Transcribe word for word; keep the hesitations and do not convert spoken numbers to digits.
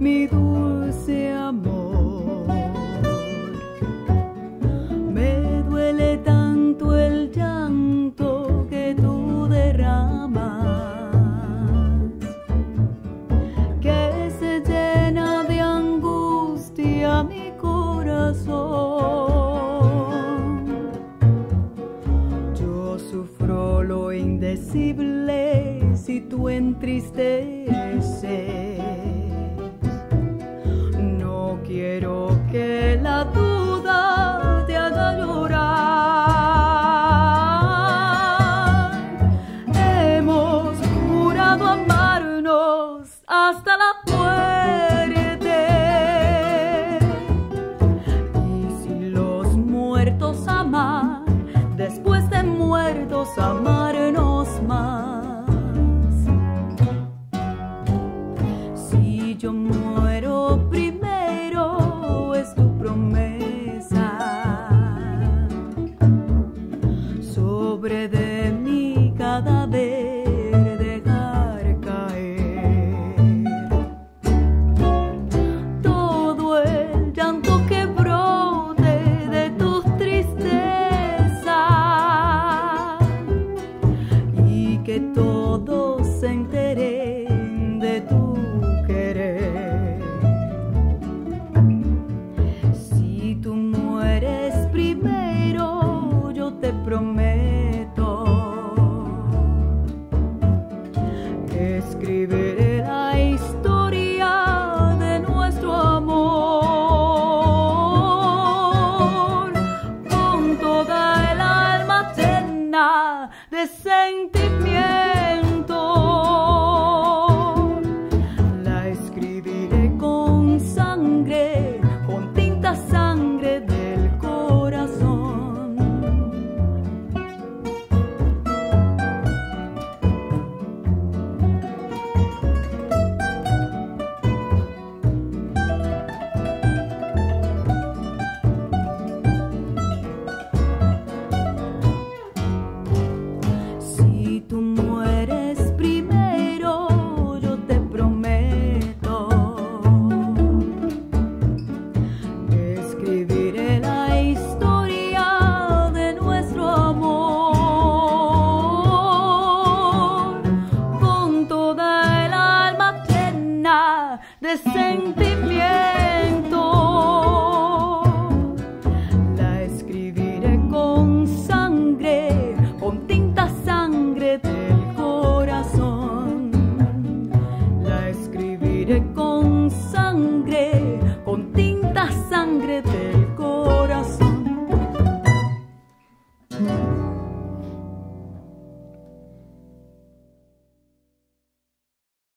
mi dulce amor. Me duele tanto el llanto que tú derramas, que se llena de angustia mi corazón. Yo sufro lo indecible si tú entristeces. No quiero que la duda te haga llorar. Hemos jurado amarnos hasta la muerte, y si los muertos amar, después de muertos amarnos más. Yo muero primero.